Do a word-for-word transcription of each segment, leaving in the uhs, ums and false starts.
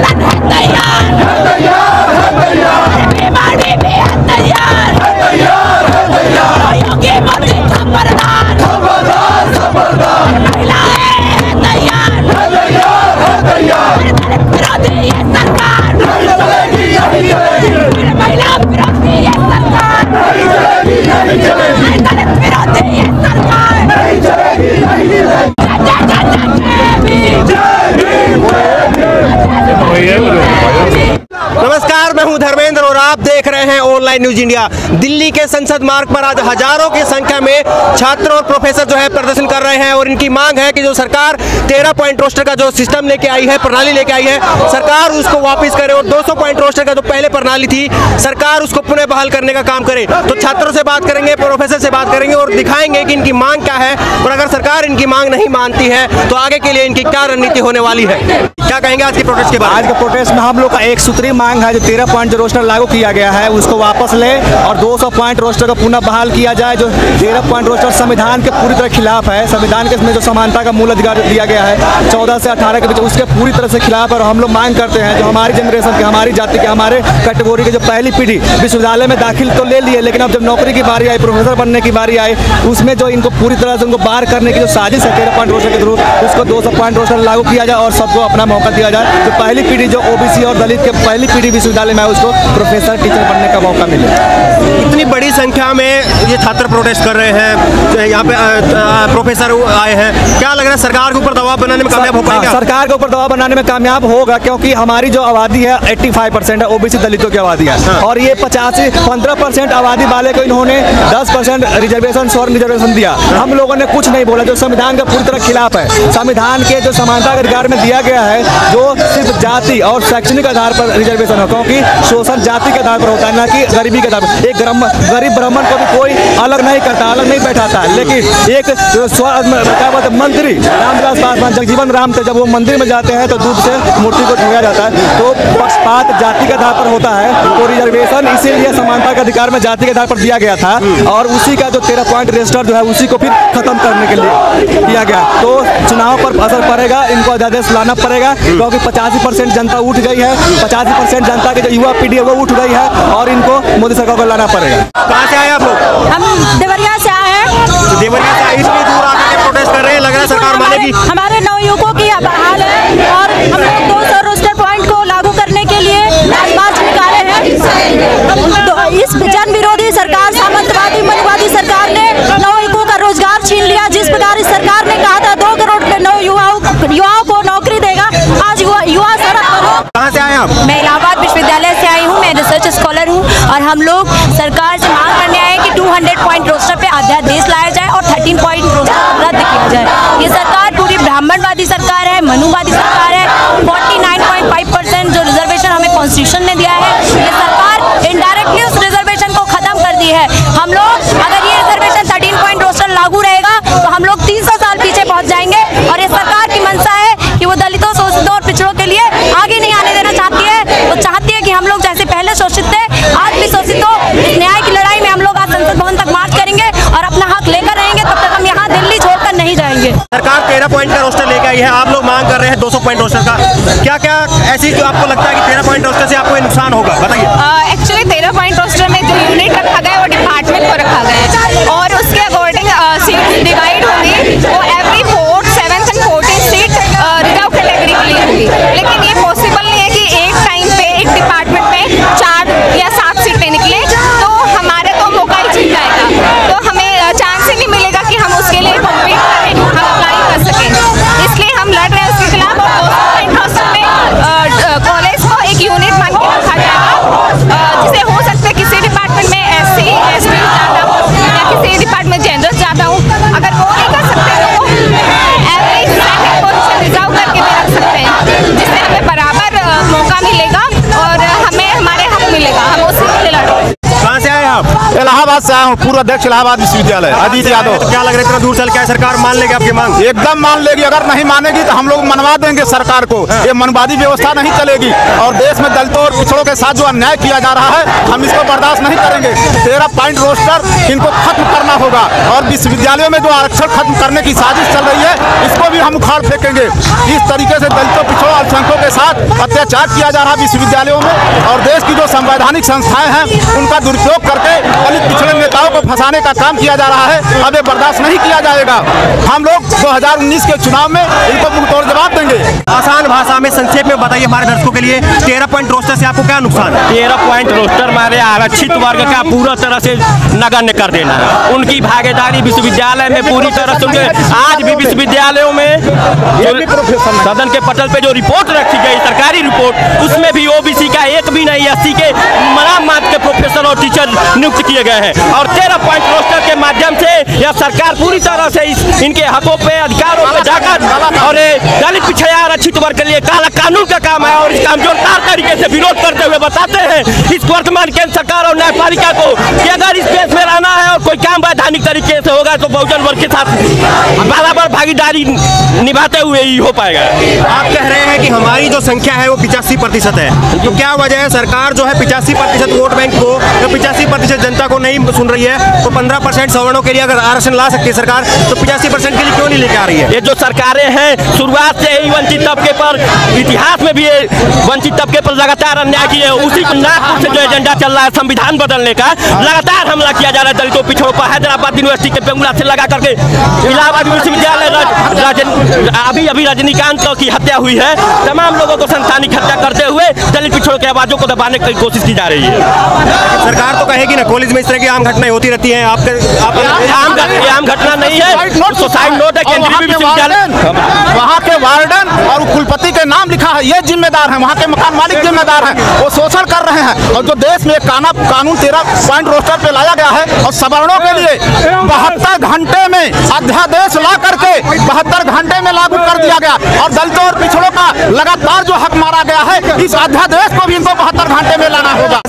आंदोलन है तैयार, भीम आर्मी भी है तैयार, योगी मोदी खबरदार, महिलाएं हैं तैयार, दलित विरोधी है सरकार, महिला विरोधी है सरकार, दलित विरोधी है सरकार। नमस्कार, मैं हूं धर्मेंद्र और आप देख रहे हैं ऑनलाइन न्यूज इंडिया। दिल्ली के संसद मार्ग पर आज हजारों की संख्या में छात्र और प्रोफेसर जो है प्रदर्शन कर रहे हैं और इनकी मांग है कि जो सरकार तेरह पॉइंट रोस्टर का जो सिस्टम लेके आई है, प्रणाली लेके आई है, सरकार उसको वापस करे और दो सौ पॉइंट रोस्टर का जो पहले प्रणाली थी सरकार उसको पुनः बहाल करने का काम करे। तो छात्रों से बात करेंगे, प्रोफेसर से बात करेंगे और दिखाएंगे कि इनकी मांग क्या है और अगर सरकार इनकी मांग नहीं मानती है तो आगे के लिए इनकी क्या रणनीति होने वाली है। क्या कहेंगे आज के प्रोटेस्ट के बाद? आज के प्रोटेस्ट में हम लोग का एक सूत्री मांग है जो तेरह पॉइंट रोस्टर लागू किया गया है उसको वापस ले और दो सौ पॉइंट रोस्टर को पुनः बहाल किया जाए। जो तेरह पॉइंट रोस्टर संविधान के पूरी तरह खिलाफ है, संविधान के इसमें जो समानता का मूल अधिकार दिया गया है चौदह से अठारह के बीच उसके पूरी तरह से खिलाफ है। और हम लोग मांग करते हैं जो हमारी जनरेशन के, हमारी जाति के, हमारे कैटेगोरी की जो पहली पीढ़ी विश्वविद्यालय में दाखिल तो ले लिए लेकिन अब जब नौकरी की बारी आई, प्रोफेसर बनने की बारी आई, उसमें जो इनको पूरी तरह से उनको बार करने की जो साजिश है तेरह पॉइंट रोस्टर के थ्रू उसको दो सौ पॉइंट रोस्टर लागू किया जाए और सबको अपना मौका दिया जाए। तो पहली पीढ़ी जो ओबीसी और दलित के पहली पीढ़ी विश्वविद्यालय में उसको प्रोफेसर टीचर बनने का मौका मिले। इतनी बड़ी संख्या में ये छात्र प्रोटेस्ट कर रहे हैं, यहाँ पे प्रोफेसर आए हैं, क्या लग रहा है सरकार के ऊपर दबाव बनाने में कामयाब हो पाएगा? सरकार के ऊपर दबाव बनाने में कामयाब होगा क्योंकि हमारी जो आबादी है पचासी परसेंट है, ओबीसी दलितों की आबादी है। हाँ। और ये पचासी पंद्रह परसेंट आबादी वाले को इन्होंने दस परसेंट रिजर्वेशन स्वर्ण रिजर्वेशन दिया। हम लोगों ने कुछ नहीं बोला जो संविधान का पूरी तरह खिलाफ है। संविधान के जो समानता के अधिकार में दिया गया है जो सिर्फ जाति और शैक्षणिक आधार पर रिजर्वेशन हो क्योंकि शोषण जाति के आधार पर होता है ना कि गरीबी के आधार पर। एक गरीब ब्राह्मण को भी कोई अलग नहीं करता, अलग नहीं बैठाता, लेकिन एक मंत्री रामविलास पासवान जगजीवन राम थे, जब वो मंदिर में जाते हैं तो दूध से मूर्ति को धोया जाता है। तो पक्षपात जाति के आधार पर होता है, तो रिजर्वेशन इसीलिए समानता के अधिकार में जाति के आधार पर दिया गया था और उसी का जो तेरह पॉइंट रजिस्टर जो है उसी को फिर खत्म करने के लिए दिया गया। तो चुनाव पर असर पड़ेगा, इनको अध्यादेश लाना पड़ेगा क्योंकि पचासी परसेंट जनता उठ गई है, पचासी परसेंट जनता की जो युवा पीढ़ी है वो उठ गई है और इनको मोदी सरकार को लाना पड़ेगा। कहाँ से आए आप लोग? हम देवरिया से आए हैं। देवरिया से इसलिए दूर आकर प्रोटेस्ट कर रहे हैं, लग रहा है सरकार मानेगी? हमारे नवयुवकों की हाल है और हम लोग दो सौ रोस्टर पॉइंट को लागू करने के लिए आज मार्च निकाले हैं। इस जन विरोधी सरकार, सामंतवादी मनुवादी सरकार ने नवयुवकों का रोजगार छीन लिया। जिस प्रकार इस सरकार ने कहा था दो करोड़ नव युवाओं युवाओं को नौकरी देगा, आज युवा सड़क पर हो। कहाँ से आए आप? मैं इलाहाबाद विश्वविद्यालय से आई हूँ, मैं रिसर्च स्कॉलर हूँ और हम लोग सरकार से मांग करने आए कि दो सौ पॉइंट रोस्टर पे अध्यादेश लाया जाए और तेरह पॉइंट रोस्टर रद्द किया जाए। ये सरकार पूरी ब्राह्मणवादी सरकार है, मनुवादी सरकार है। उनचास पॉइंट पाँच परसेंट जो रिजर्वेशन हमें कॉन्स्टिट्यूशन ने दिया है ये सरकार इनडायरेक्टली उस रिजर्वेशन को खत्म कर दी है। हम लोग अगर ये रिजर्वेशन तेरह पॉइंट रोस्टर लागू रहेगा तो हम लोग तीन सौ साल पीछे पहुँच जाएंगे और ये सरकार की मंशा है कि वो दलितों, शोषितों और पिछड़ों के लिए आगे नहीं आने देना चाहती है। वो चाहती है कि हम लोग जैसे पहले शोषित थे आज भी शोषित हो। इस न्याय की लड़ाई में हम लोग आज संसद भवन तक मार्च करेंगे और अपना हक लेकर रहेंगे, तब तक हम यहाँ दिल्ली छोड़कर नहीं जाएंगे। सरकार तेरह पॉइंट का रोस्टर लेके आई है, आप लोग मांग कर रहे हैं दो सौ पॉइंट रोस्टर का, क्या क्या ऐसी जो आपको लगता है कि तेरह पॉइंट रोस्टर से आपको नुकसान होगा, बताइए? एक्चुअली तेरह पॉइंट रोस्टर में जो यूनिट रखा गया है वो डिपार्टमेंट को रखा गया है और उसके अकॉर्डिंग सीट डिवाइड होगी, वो every fourth, seventh and fourteen seat reserve category के लिए होगी। लेकिन ये पॉसिबल नहीं है कि एक टाइम पे एक डिपार्टमेंट में चार या सात सीटें निकले, तो हमारे तो मौका ही छीन जाएगा, तो हमें चांस ही नहीं मिलेगा कि हम उसके लिए कॉम्पीट करें, हम अप्लाई कर सकें। इसलिए हम लड़ रहे हैं उसके खिलाफ और इंटरेस्ट में कॉलेज को एक यूनिट मान के रखा जाएगा जिसे हो सकता है किसी डिपार्टमेंट में एस सी एस टी ज़्यादा हो या किसी डिपार्टमेंट जेनरल ज़्यादा हो। अगर वो नहीं कर सकते तो वो एवरेज सेकेंड पोजिशन रिजर्व करके भी रख सकते हैं जिससे हमें बराबर मौका मिलेगा और हमें हमारे हक मिलेगा। हम उसी के लिए लड़ रहे हैं। कहाँ से आए आप? इलाहाबाद से आया हूँ, पूर्व अध्यक्ष इलाहाबाद विश्वविद्यालय अजीत यादव। क्या लग रहा है इतना दूर चल के सरकार मान लेगी आपकी मांग? एकदम मान लेगी, अगर नहीं मानेगी तो हम लोग मनवा देंगे सरकार को। ये मनवादी व्यवस्था नहीं चलेगी और देश में दलितों और पिछड़ों के साथ जो अन्याय किया जा रहा है हम इसको बर्दाश्त नहीं करेंगे। तेरह पॉइंट रोस्टर इनको खत्म करना होगा और विश्वविद्यालयों में जो आरक्षण खत्म करने की साजिश चल रही है इसको भी हम उखाड़ फेंकेंगे। इस तरीके से दलितों, पिछड़ों, अल्पसंख्यकों के के साथ अत्याचार किया जा रहा है विश्वविद्यालयों में, और देश की जो संवैधानिक संस्थाएं हैं उनका दुरुपयोग करके दलित पिछड़े नेताओं को फंसाने का काम किया जा रहा है। अब ये बर्दाश्त नहीं किया जाएगा। हम लोग दो हजार उन्नीस के चुनाव में इनको मुंह तोड़ जवाब देंगे। आसान भाषा में संक्षेप में बताइए हमारे दर्शकों के लिए, तेरह पॉइंट रोस्टर से आपको क्या नुकसान है? तेरह पॉइंट रोस्टर हमारे आरक्षित वर्ग का पूरा तरह से नगण्य कर देना, उनकी भागीदारी विश्वविद्यालय में पूरी तरह से आज भी विश्वविद्यालयों में सदन के पटल पे जो रिपोर्ट रखी गई सरकारी रिपोर्ट, उसमें भी ओबीसी का एक भी नहीं, एससी के मराम मात्र के प्रोफेसर और टीचर नियुक्त किए गए हैं। और तेरह पॉइंट रोस्टर के माध्यम से यह सरकार पूरी तरह से इस, इनके हकों पे अधिकारों पे जाकर और दलित पिछड़ा आरक्षित वर्ग के लिए काला कानून का काम है, और इसका हम जोरदार तरीके से विरोध करते हुए बताते हैं इस वर्तमान केंद्र सरकार और न्यायपालिका को कि अगर इस देश में रहना है और कोई काम वैधानिक तरीके से होगा तो बहुजन वर्ग के साथ बराबर भागीदारी निभाते हुए ही हो पाएगा। आप कह रहे हैं कि हमारी जो संख्या है वो पिचासी प्रतिशत है, तो क्या वजह है सरकार जो है पिचासी प्रतिशत वोट बैंक को या पिचासी प्रतिशत जनता को नहीं सुन रही है? तो पंद्रह परसेंट सवर्णों के लिए अगर आरक्षण ला सकती है सरकार तो पिचासी परसेंट के लिए क्यों नहीं लेके आ रही है? ये जो सरकारें हैं शुरुआत से ही वंचित तबके पर, इतिहास में भी वंचित तबके पर लगातार अन्याय की है, उसी नाम से जो एजेंडा चल रहा है संविधान बदलने का लगातार हमला किया जा रहा है दलितों पिछड़ों पर। हैदराबाद यूनिवर्सिटी के पेंगुला से लगा करके इलाहाबाद विश्वविद्यालय अभी अभी रजनीकांत की हत्या हुई है, तमाम लोगों को संस्थानिक हत्या करते हुए दलित पिछड़ों की आवाजों को दबाने की कोशिश की जा रही है। सरकार तो कहेगी ना कॉलेज में इस तरह की आम घटनाएं होती रहती हैं, आपके आम घटना नहीं है, सुसाइड नोट है वहाँ के वार्डन और कुलपति के नाम लिखा है ये जिम्मेदार है, वहाँ के मकान मालिक जिम्मेदार है, वो शोषण कर रहे हैं। और जो देश में काना कानून तेरह पॉइंट रोस्टर पे लाया गया है और सवर्णों के लिए बहत्तर घंटे में अध्यादेश ला करके बहत्तर घंटे में लागू कर दिया गया, और दलितों और पिछड़ों का लगातार जो हक मारा गया है इस अध्यादेश को भी इनको बहत्तर घंटे में लाना होगा।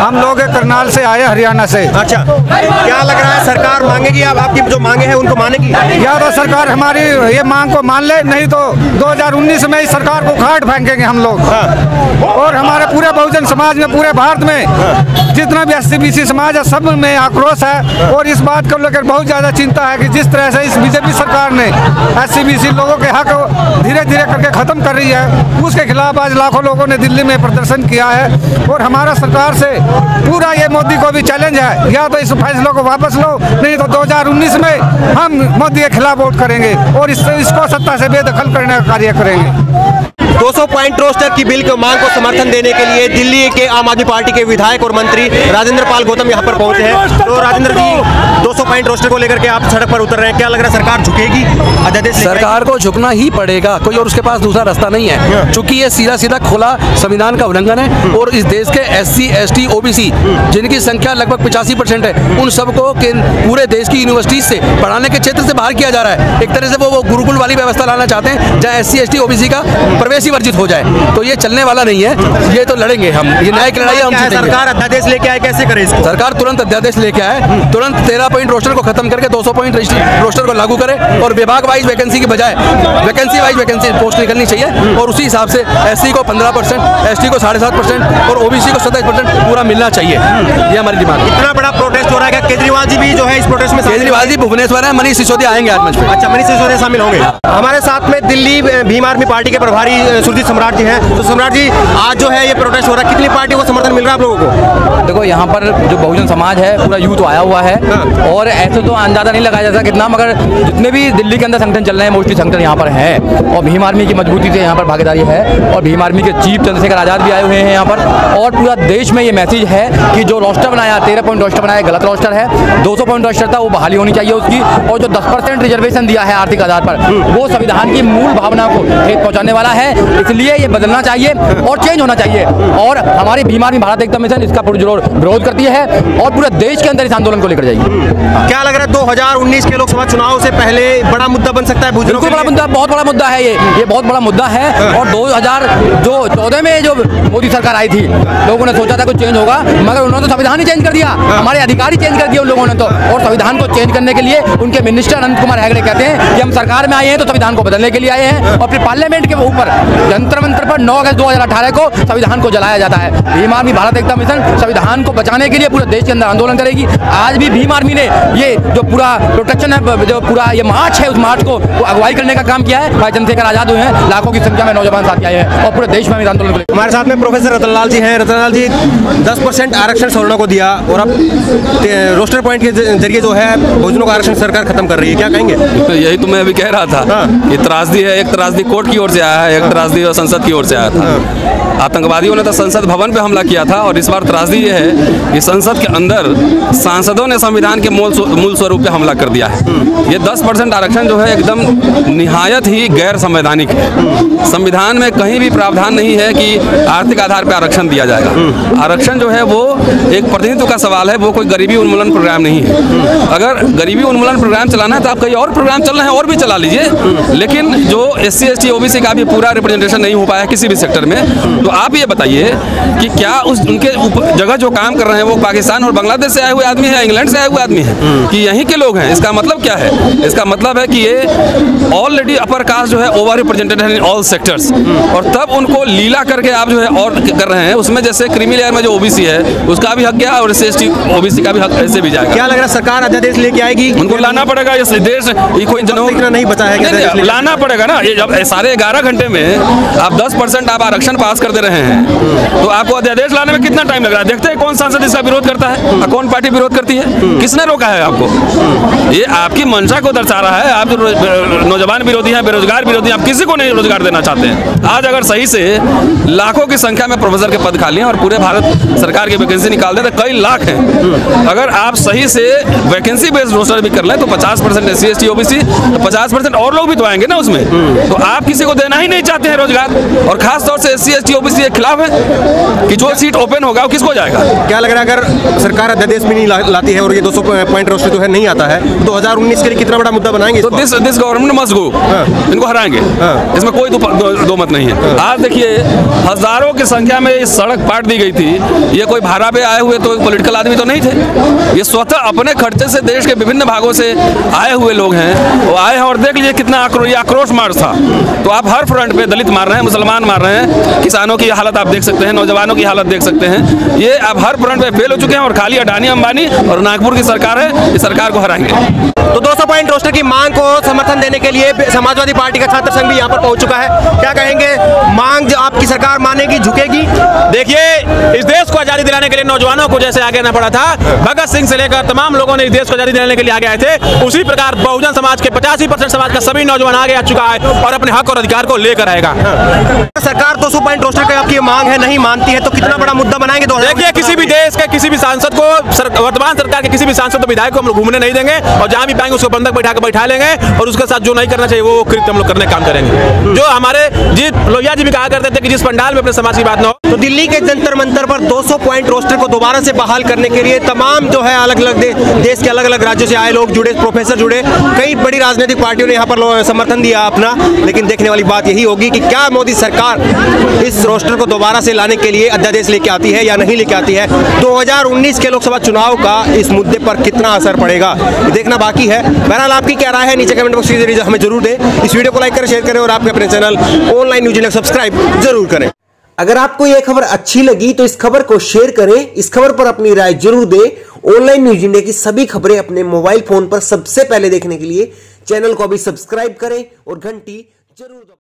हम लोग करनाल से आए, हरियाणा से। अच्छा, क्या लग रहा है सरकार मांगेगी आप, आपकी जो मांगे हैं उनको मानेगी? या तो सरकार हमारी ये मांग को मान ले, नहीं तो दो हजार उन्नीस में इस सरकार को खाट फेंकेंगे हम लोग। हाँ। और हमारे पूरे बहुजन समाज में, पूरे भारत में हाँ। जितना भी एससी बीसी समाज है सब में आक्रोश है, और इस बात को लेकर बहुत ज्यादा चिंता है कि जिस तरह से इस बीजेपी सरकार ने एससी बीसी लोगों के हक धीरे धीरे करके खत्म कर रही है, उसके खिलाफ आज लाखों लोगों ने दिल्ली में प्रदर्शन किया है। और हमारा सरकार से पूरा ये मोदी को भी चैलेंज है, या तो इस फैसलों को वापस लो, नहीं तो दो हजार उन्नीस में हम मोदी के खिलाफ वोट करेंगे और इससे इसको सत्ता से बेदखल करने का कार्य करेंगे। दो सौ पॉइंट रोस्टर की बिल की मांग को समर्थन देने के लिए दिल्ली के आम आदमी पार्टी के विधायक और मंत्री राजेंद्र पाल गौतम यहां पर पहुंचे हैं। तो राजेंद्र जी, दो सौ पॉइंट रोस्टर को लेकर के आप सड़क पर उतर रहे हैं, क्या लग रहा है सरकार झुकेगी? सरकार को झुकना ही पड़ेगा, कोई और उसके पास दूसरा रास्ता नहीं है, चूंकि ये सीधा सीधा खुला संविधान का उल्लंघन है। और इस देश के S C S T OBC जिनकी संख्या लगभग पिचासी परसेंट है, उन सबको पूरे देश की यूनिवर्सिटीज से पढ़ाने के क्षेत्र से बाहर किया जा रहा है। एक तरह से वो गुरुकुल वाली व्यवस्था लाना चाहते हैं जहाँ S C S T OBC का प्रवेश वर्जित हो जाए, तो ये चलने वाला नहीं है। ये तो लड़ेंगे हम, ये न्याय की लड़ाई हम जीतेंगे। सरकार अध्यादेश लेके आए, कैसे करे इसको? सरकार तुरंत अध्यादेश लेके आए, तुरंत तेरह पॉइंट रोस्टर को खत्म करके दो सौ पॉइंट रोस्टर को लागू करे, और विभाग वाइज वैकेंसी के बजाय वैकेंसी वाइज वैकेंसी पोस्ट निकलनी चाहिए, और उसी हिसाब से एससी को पंद्रह परसेंट एसटी को साढ़े सात परसेंट और ओबीसी को सत्ताईस परसेंट पूरा मिलना चाहिए। ये हमारी डिमांड। इतना बड़ा प्रोटेस्ट हो रहा है, केजरीवाल जी भी जो है इस प्रोटेस्ट में, केजरीवाल जी भुवनेश्वर है, मनीष सिसोदिया आएंगे आज मंच पे। अच्छा, मनीष सिसोदिया शामिल होंगे। हमारे साथ में दिल्ली भीम आर्मी पार्टी के प्रभारी सुरजीत सम्राट जी हैं। तो सम्राट जी, आज जो है ये प्रोटेस्ट हो रहा है, कितनी पार्टी को समर्थन मिल रहा है आप लोगों को? देखो, यहाँ पर जो बहुजन समाज है पूरा यूथ आया हुआ है, हाँ। और ऐसे तो अंदाजा नहीं लगाया जा सकता कितना, मगर जितने भी दिल्ली के अंदर संगठन चल रहे हैं मोस्टली संगठन यहाँ पर है, और भीम आर्मी की मजबूती से यहाँ पर भागीदारी है, और भीम आर्मी के चीफ जनशेखर आजाद भी आए हुए हैं यहाँ पर। और पूरा देश में ये मैसेज है कि जो रोस्टर बनाया, तेरह पॉइंट रोस्टर बनाया, गलत रोस्टर है। दो सौ पॉइंट रोस्टर था, वो बहाली होनी चाहिए उसकी, और जो दस परसेंट रिजर्वेशन दिया है आर्थिक आधार पर, वो संविधान की मूल भावना को ठेस पहुँचाने वाला है, इसलिए ये बदलना चाहिए और चेंज होना चाहिए। और हमारी भीम आर्मी भारत एकता मिशन इसका पुरजोर विरोध करती है और पूरे देश के अंदर इस आंदोलन को लेकर जाएगी। क्या लग रहा है दो हजार उन्नीस के लोकसभा चुनाव से पहले बड़ा मुद्दा बन सकता है? बिल्कुल बड़ा मुद्दा, बहुत बड़ा मुद्दा है ये ये बहुत बड़ा मुद्दा है। और दो हजार जो चौदह में जो मोदी सरकार आई थी, लोगों ने सोचा था कुछ चेंज होगा, मगर उन्होंने तो संविधान ही चेंज कर दिया, हमारे अधिकार ही चेंज कर दिया उन लोगों ने तो। और संविधान को चेंज करने के लिए उनके मिनिस्टर अनंत कुमार हेगड़े कहते हैं कि हम सरकार में आए हैं तो संविधान को बदलने के लिए आए हैं, और फिर पार्लियामेंट के ऊपर जंतर मंतर पर नौ अगस्त दो हज़ार अठारह को संविधान को जलाया जाता है। भीम आर्मी भारत एकता मिशन संविधान को बचाने के लिए पूरे देश के अंदर आंदोलन करेगी। आज भी भीम आर्मी ने ये जो पूरा प्रोटेक्शन है, जो पूरा ये मार्च है, उस मार्च को अगुवाई करने का काम किया है। भाई जनशेखर आजाद हुए हैं, लाखों की संख्या में नौजवान साथी आए हैं और पूरे देश में आंदोलन करेंगे। हमारे साथ में प्रोफेसर रतनलाल जी हैं। रतनलाल जी, दस परसेंट आरक्षण सवर्णों को दिया और अब रोस्टर पॉइंट के जरिए जो है बहुजनों का आरक्षण सरकार खत्म कर रही है, क्या कहेंगे? तो यही तो मैं अभी कह रहा था। हाँ। ये त्रासदी है, एक त्रासदी कोर्ट की ओर से आया है, एक त्रासदी संसद की ओर से आया था। हाँ। आतंकवादियों ने तो संसद भवन पे हमला किया था और इस बार त्रासदी ये है कि संसद के अंदर सांसदों ने संविधान के मूल मूल स्वरूप पे हमला कर दिया है। ये दस परसेंट आरक्षण जो है एकदम निहायत ही गैर संवैधानिक है। संविधान में कहीं भी प्रावधान नहीं है कि आर्थिक आधार पे आरक्षण दिया जाएगा। आरक्षण जो है वो एक प्रतिनिधित्व का सवाल है, वो कोई गरीबी उन्मूलन प्रोग्राम नहीं है। अगर गरीबी उन्मूलन प्रोग्राम चलाना है तो आप कहीं और प्रोग्राम चल रहे हैं और भी चला लीजिए, लेकिन जो S C S T O B C का भी पूरा रिप्रेजेंटेशन नहीं हो पाया किसी भी सेक्टर में, तो आप ये बताइए कि क्या उस उनके जगह जो काम कर रहे हैं वो पाकिस्तान और बांग्लादेश से आए हुए आदमी है, इंग्लैंड से आए हुए आदमी है, कि यहीं के लोग हैं? इसका मतलब क्या है? इसका मतलब है कि ये ऑलरेडी अपर कास्ट जो है ओवर रिप्रेजेंटेड है इन ऑल सेक्टर्स, और तब उनको लीला करके आप जो है और कर रहे हैं। उसमें जैसे क्रीमी लेयर में जो ओबीसी है उसका भी हक गया और S C S T OBC का भी हक ऐसे भी जाएगा। क्या लग रहा है सरकार अध्यादेश लेके आएगी? उनको लाना पड़ेगा, इस देश नहीं बचाया, लाना पड़ेगा ना। ये साढ़े ग्यारह घंटे में आप दस परसेंट आप आरक्षण पास कर दे रहे हैं तो आपको अध्यादेश लाने में कितना टाइम लग रहा है? देखते हैं कौन सांसद इसका विरोध करता है और कौन पार्टी विरोध करती है, किसने रोका है आपको? ये आपकी मंशा को दर्शा रहा है। आप जो नौजवान विरोधी हैं, बेरोजगार विरोधी हैं, आप किसी को नहीं रोजगार देना चाहते हैं। आज अगर सही से लाखों की संख्या में प्रोफेसर के पद खाली हैं और पूरे भारत सरकार की वैकेंसी निकाल दें तो कई लाख हैं। अगर आप सही से वैकेंसी बेस्ड रोस्टर भी कर लें तो पचास percent S C S T OBC, पचास परसेंट और लोग भी तो आएंगे ना उसमें। तो आप किसी को देना ही नहीं चाहते हैं रोजगार, और खासतौर से S C S T OBC के खिलाफ है कि जो सीट ओपन होगा वो किसको जाएगा। क्या लग रहा है अगर सरकार अध्यादेश भी नहीं ला, लाती है और ये दो सौ पॉइंट रोस्टर जो है नहीं आता है तो दो हज़ार उन्नीस के लिए कितना बड़ा मुद्दा बनाएंगे? तो this this government must go, इनको हराएंगे, इसमें कोई दो, दो, दो मत नहीं है। आज देखिए हजारों की संख्या में इस सड़क पाट दी गई थी। ये कोई भाड़ा पे आए हुए तो पॉलिटिकल आदमी तो नहीं थे, ये स्वतः अपने खर्चे से देश के विभिन्न भागों से आए हुए लोग हैं। वो आए हैं और देख लीजिए कितना आक्रोश मार्च था। तो आप हर फ्रंट पे दलित मार रहे हैं, मुसलमान मार रहे हैं, किसानों की हालत आप देख सकते हैं, नौजवानों की हालत देख सकते हैं। ये अब हर फ्रंट पे फेल हो चुके हैं और खाली अडानी अंबानी और नागपुर की सरकार है, इस सरकार को हराएंगे। तो दो सौ पॉइंट रोस्टर की मांग को समर्थन देने के लिए समाजवादी पार्टी का छात्र संघ भी यहाँ पर पहुंच चुका है, क्या कहेंगे? मांग जो आपकी सरकार मानेगी, झुकेगी? देखिए, इस देश को आजादी दिलाने के लिए नौजवानों को जैसे आगे आना पड़ा था, भगत सिंह से लेकर तमाम लोगों ने इस देश को आजादी दिलाने के लिए आगे आए थे, उसी प्रकार बहुजन समाज के पचासी परसेंट समाज का सभी नौजवान आगे आ चुका है और अपने हक और अधिकार को लेकर आएगा। सरकार दो सौ पॉइंट रोस्टर की आपकी मांग है नहीं मानती है तो कितना बड़ा मुद्दा बनाएंगे? देखिए, किसी भी देश के किसी भी सांसद को, वर्तमान सरकार के किसी भी सांसद विधायक को हम घूमने नहीं देंगे और जहाँ भी उसको बंधक बैठा के बैठा लेंगे और उसके साथ जो नहीं करना चाहिए वो कृत्य हम लोग करने काम करेंगे। जो हमारे जी लोहिया जी भी कहा करते थे कि जिस पंडाल में अपने समाज की बात न हो। तो दिल्ली के जंतर मंतर पर दो सौ पॉइंट रोस्टर को दोबारा से बहाल करने के लिए तमाम जो है अलग अलग दे, देश के अलग अलग राज्यों से आए लोग जुड़े, प्रोफेसर जुड़े, कई बड़ी राजनीतिक पार्टियों ने यहाँ पर समर्थन दिया अपना। लेकिन देखने वाली बात यही होगी कि क्या मोदी सरकार इस रोस्टर को दोबारा से लाने के लिए अध्यादेश लेके आती है या नहीं लेके आती है। दो हज़ार उन्नीस के लोकसभा चुनाव का इस मुद्दे पर कितना असर पड़ेगा देखना बाकी है। बहरहाल, आपकी क्या राय है नीचे कमेंट बॉक्स में हमें जरूर दें। इस वीडियो को लाइक करें, शेयर करें और आपके अपने channel online news India subscribe जरूर करें। अगर आपको यह खबर अच्छी लगी तो इस खबर को शेयर करें, इस खबर पर अपनी राय जरूर दें। ऑनलाइन न्यूज इंडिया की सभी खबरें अपने मोबाइल फोन पर सबसे पहले देखने के लिए चैनल को अभी सब्सक्राइब करें और घंटी जरूर दबाएं।